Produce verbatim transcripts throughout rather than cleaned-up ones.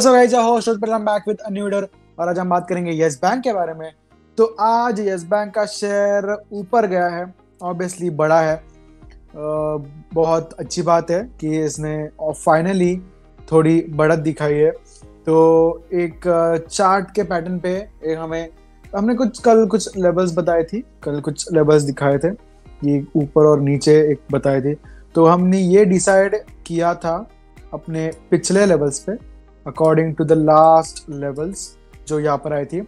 Hey, what's up guys, your host Rosa, back with Anudor और आज हम बात करेंगे येस बैंक के बारे में। तो आज येस बैंक का शेयर ऊपर गया है, ऑब्वियसली बड़ा है। बहुत अच्छी बात है कि इसने फाइनली थोड़ी बढ़त दिखाई है। तो एक चार्ट के पैटर्न पे एक हमें हमने कुछ कल कुछ लेवल्स बताई थी, कल कुछ लेवल्स दिखाए थे कि ऊपर और नीचे एक बताए थे। तो हमने ये डिसाइड किया था अपने पिछले लेवल्स पे according to the last levels जो यहाँ पर आई थी।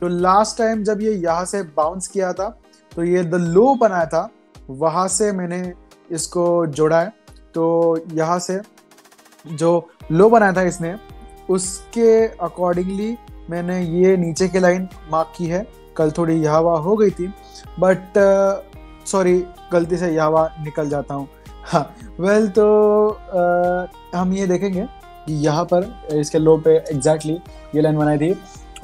तो लास्ट टाइम जब ये यहाँ से बाउंस किया था तो ये द लो बनाया था, वहाँ से मैंने इसको जोड़ा है। तो यहाँ से जो लो बनाया था इसने, उसके अकॉर्डिंगली मैंने ये नीचे की लाइन मार्क की है। कल थोड़ी यह हवा हो गई थी, बट सॉरी गलती से यह हवा निकल जाता हूँ। हाँ वेल well, तो uh, हम ये देखेंगे कि यहाँ पर इसके लो पे एग्जैक्टली exactly ये लाइन बनाई थी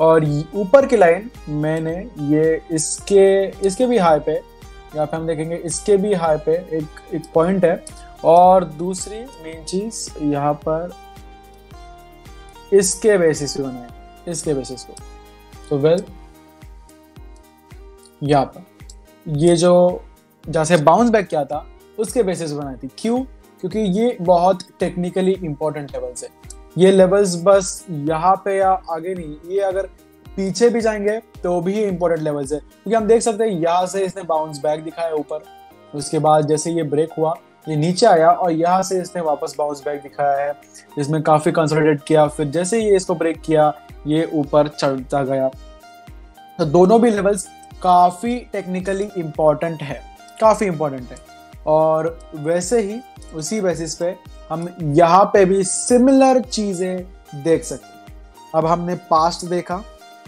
और ऊपर की लाइन मैंने ये इसके इसके भी हाई पे, यहाँ पे हम देखेंगे इसके भी हाई पे एक एक पॉइंट है। और दूसरी मेन चीज़ यहाँ पर इसके बेसिस पे बनाए, इसके बेसिस पे। तो वेल यहाँ पर ये जो जहाँ से बाउंस बैक किया था उसके बेसिस बनाई थी। क्यों? क्योंकि ये बहुत टेक्निकली इम्पोर्टेंट लेवल्स है। ये लेवल्स बस यहाँ पे या आगे नहीं, ये अगर पीछे भी जाएंगे तो भी ये इम्पोर्टेंट लेवल्स है। क्योंकि हम देख सकते हैं यहाँ से इसने बाउंस बैक दिखाया ऊपर, उसके बाद जैसे ये ब्रेक हुआ ये नीचे आया और यहाँ से इसने वापस बाउंस बैक दिखाया है। इसमें काफ़ी कंसोलिडेट किया, फिर जैसे ये इसको ब्रेक किया ये ऊपर चढ़ता गया। तो दोनों भी लेवल्स काफ़ी टेक्निकली इम्पॉर्टेंट है, काफ़ी इम्पोर्टेंट है। और वैसे ही उसी बेसिस पे हम यहाँ पे भी सिमिलर चीज़ें देख सकते हैं। अब हमने पास्ट देखा,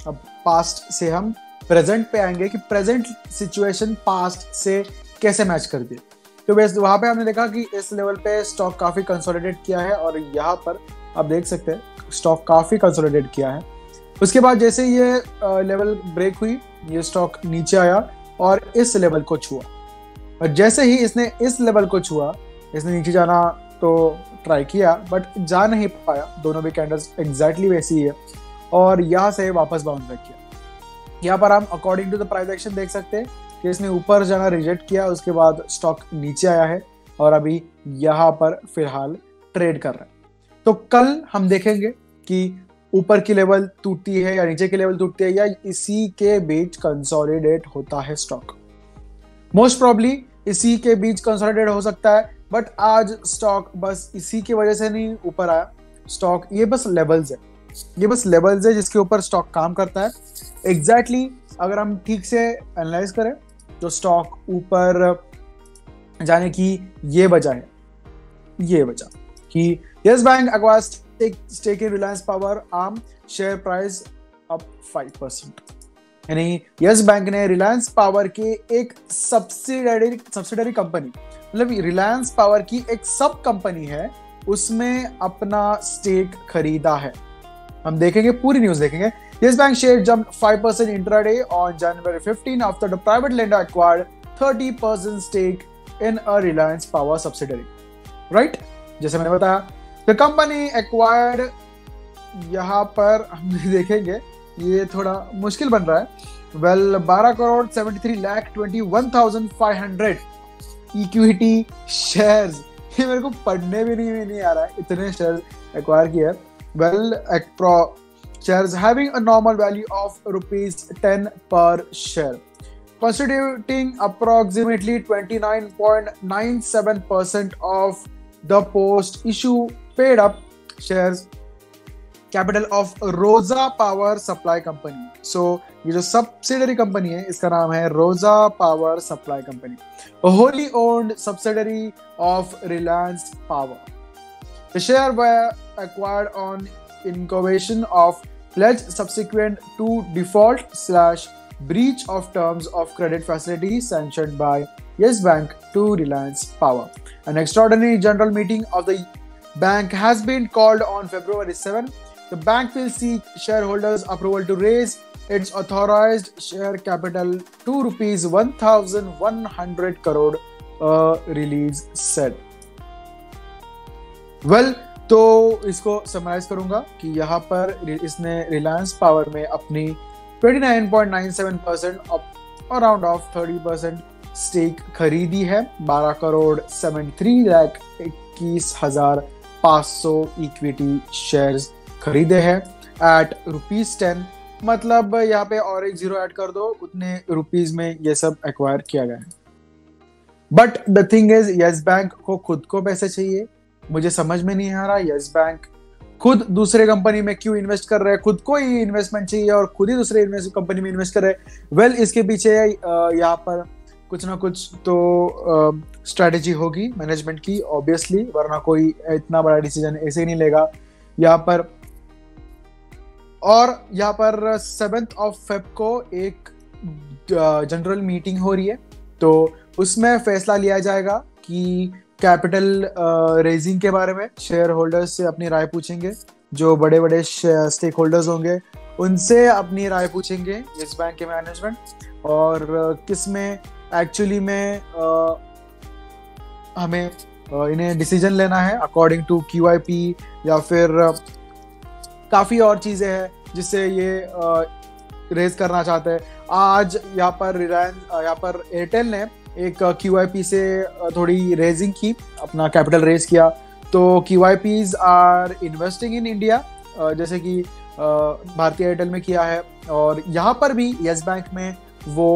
अब पास्ट से हम प्रेजेंट पे आएंगे कि प्रेजेंट सिचुएशन पास्ट से कैसे मैच करती है। तो वैसे वहाँ पे हमने देखा कि इस लेवल पे स्टॉक काफ़ी कंसोलिडेट किया है और यहाँ पर आप देख सकते हैं स्टॉक काफ़ी कंसोलिडेट किया है। उसके बाद जैसे ये लेवल ब्रेक हुई ये स्टॉक नीचे आया और इस लेवल को छुआ, और जैसे ही इसने इस लेवल को छुआ इसने नीचे जाना तो ट्राई किया बट जा नहीं पाया। दोनों भी कैंडल्स एग्जैक्टली वैसी ही है और यहाँ से वापस बाउंस बैक किया। यहाँ पर हम according to the price action देख सकते हैं कि इसने ऊपर जाना रिजेक्ट किया, उसके बाद स्टॉक नीचे आया है और अभी यहाँ पर फिलहाल ट्रेड कर रहा है। तो कल हम देखेंगे कि ऊपर की लेवल टूटती है या नीचे की लेवल टूटती है या इसी के बीच कंसोलिडेट होता है स्टॉक। मोस्ट प्रॉब्ली इसी के बीच कंसोलिडेट हो सकता है, बट आज स्टॉक बस इसी की वजह से नहीं ऊपर आया। स्टॉक ये बस लेवल्स है, ये बस लेवल्स है जिसके ऊपर स्टॉक काम करता है। एग्जैक्टली exactly, अगर हम ठीक से एनालाइज करें तो स्टॉक ऊपर जाने की ये वजह है, ये वजह कि Yes Bank acquire stake in Reliance Power arm, share price up five percent. यानी येस बैंक ने रिलायंस पावर के एक सब्सिडरी सब्सिडरी कंपनी, मतलब रिलायंस पावर की एक सब कंपनी है, उसमें अपना स्टेक खरीदा है। हम देखेंगे पूरी न्यूज देखेंगे। Yes Bank share jump five percent intraday on January fifteen after the private lender acquired thirty percent stake in a Reliance Power subsidiary, right? जैसे मैंने बताया द कंपनी एक्वायर्ड, यहाँ पर हम देखेंगे ये थोड़ा मुश्किल बन रहा है। वेल बारह crore seventy three lakh twenty one thousand five hundred equity shares, ये मेरे को पढ़ने भी नहीं नहीं आ रहा है, इतने शेयर्स एक्वायर किया। वेल एक्प्रो shares having a normal value of rupees ten per share, constituting approximately twenty nine point nine seven percent of the post issue paid up shares capital of Rosa power supply company. So ये जो subsidiary company है इसका नाम है Rosa power supply company, wholly owned subsidiary of Reliance Power. The share were acquired on incubation of pledge subsequent to default slash breach of terms of credit facility sanctioned by Yes Bank to Reliance Power. An extraordinary general meeting of the bank has been called on February seven. The bank will seek shareholders' approval to raise its authorized share capital to rupees eleven hundred crore, a release said. Well, तो इसको summarise करूंगा कि यहाँ पर इसने Reliance power में अपनी उनतीस पॉइंट नौ सात परसेंट और राउंड ऑफ तीस परसेंट स्टेक खरीदी है बारह करोड़ तिहत्तर लाख इक्कीस हजार पाँच सौ इक्विटी शेयर्स खरीदे हैं एट रुपीज टेन, मतलब यहाँ पे और एक जीरो ऐड कर दो उतने रुपीज में ये सब एक्वायर किया गया है। But the thing is Yes Bank को खुद को पैसे चाहिए, मुझे समझ में नहीं आ रहा यस बैंक खुद दूसरे कंपनी में क्यों इन्वेस्ट कर रहे हैं, खुद को ही इन्वेस्टमेंट चाहिए और खुद ही दूसरे कंपनी में इन्वेस्ट कर रहे हैं। वेल well, इसके पीछे यहाँ पर कुछ ना कुछ तो स्ट्रेटेजी uh, होगी मैनेजमेंट की ऑब्वियसली, वरना कोई इतना बड़ा डिसीजन ऐसे ही नहीं लेगा यहाँ पर। और यहाँ पर सेवेंथ ऑफ फेब को एक जनरल मीटिंग हो रही है, तो उसमें फैसला लिया जाएगा कि कैपिटल रेजिंग के बारे में शेयर होल्डर्स से अपनी राय पूछेंगे, जो बड़े बड़े स्टेक होल्डर्स होंगे उनसे अपनी राय पूछेंगे येस बैंक के मैनेजमेंट, और किस में एक्चुअली में हमें इन्हें डिसीजन लेना है according to Q I P, या फिर काफ़ी और चीज़ें हैं जिससे ये रेज करना चाहते हैं। आज यहाँ पर रिलायंस यहाँ पर एयरटेल ने एक क्यू आई पी से थोड़ी रेजिंग की, अपना कैपिटल रेज किया। तो Q I Ps are investing in India, जैसे कि भारतीय एयरटेल में किया है, और यहाँ पर भी येस बैंक में वो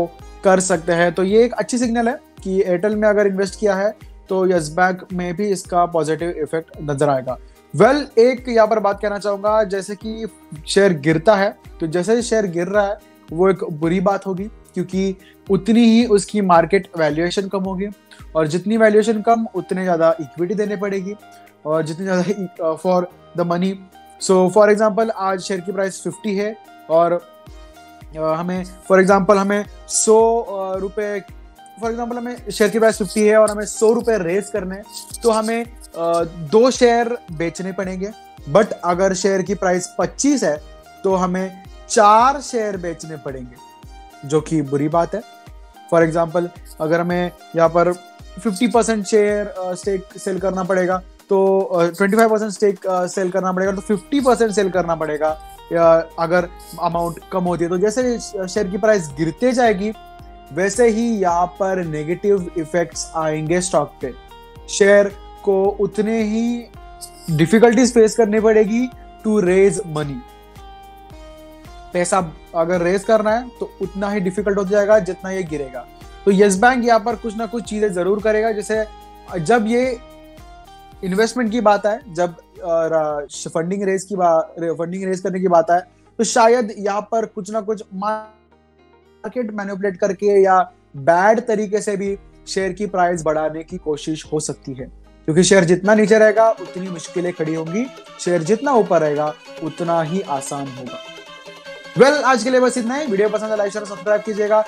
कर सकते हैं। तो ये एक अच्छी सिग्नल है कि एयरटेल में अगर इन्वेस्ट किया है तो येस बैंक में भी इसका पॉजिटिव इफेक्ट नजर आएगा। वेल well, एक यहाँ पर बात कहना चाहूँगा, जैसे कि शेयर गिरता है तो जैसे ही शेयर गिर रहा है वो एक बुरी बात होगी, क्योंकि उतनी ही उसकी मार्केट वैल्यूएशन कम होगी, और जितनी वैल्यूएशन कम उतने ज़्यादा इक्विटी देने पड़ेगी और जितनी ज़्यादा for the money. So for example आज शेयर की प्राइस पचास है और uh, हमें फॉर एग्जांपल हमें सौ रुपये फॉर एग्जांपल हमें शेयर की प्राइस पचास है और हमें सौ रुपये रेज करने हैं, तो हमें uh, दो शेयर बेचने पड़ेंगे। बट अगर शेयर की प्राइस पच्चीस है तो हमें चार शेयर बेचने पड़ेंगे, जो कि बुरी बात है। फॉर एग्जाम्पल अगर हमें यहाँ पर पचास परसेंट शेयर स्टेक सेल करना पड़ेगा तो पच्चीस परसेंट स्टेक सेल करना पड़ेगा, तो पचास परसेंट सेल करना पड़ेगा अगर अमाउंट कम होती है। तो जैसे शेयर की प्राइस गिरते जाएगी वैसे ही यहाँ पर नेगेटिव इफेक्ट्स आएंगे स्टॉक पे, शेयर को उतने ही डिफिकल्टीज फेस करनी पड़ेगी टू रेज मनी। पैसा अगर रेज करना है तो उतना ही डिफिकल्ट हो जाएगा जितना ये गिरेगा। तो येस बैंक यहाँ पर कुछ ना कुछ चीज़ें ज़रूर करेगा, जैसे जब ये इन्वेस्टमेंट की बात आए, जब फंडिंग रेज की बात फंडिंग रेज करने की बात आए तो शायद यहाँ पर कुछ ना कुछ मार्केट मैनिपुलेट करके या बैड तरीके से भी शेयर की प्राइस बढ़ाने की कोशिश हो सकती है, क्योंकि शेयर जितना नीचे रहेगा उतनी मुश्किलें खड़ी होंगी, शेयर जितना ऊपर रहेगा उतना ही आसान होगा। वेल well, आज के लिए बस इतना ही। वीडियो पसंद है लाइक शेयर सब्सक्राइब कीजिएगा।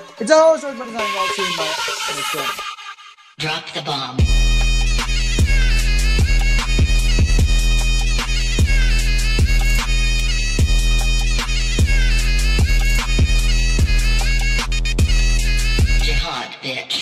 जाओ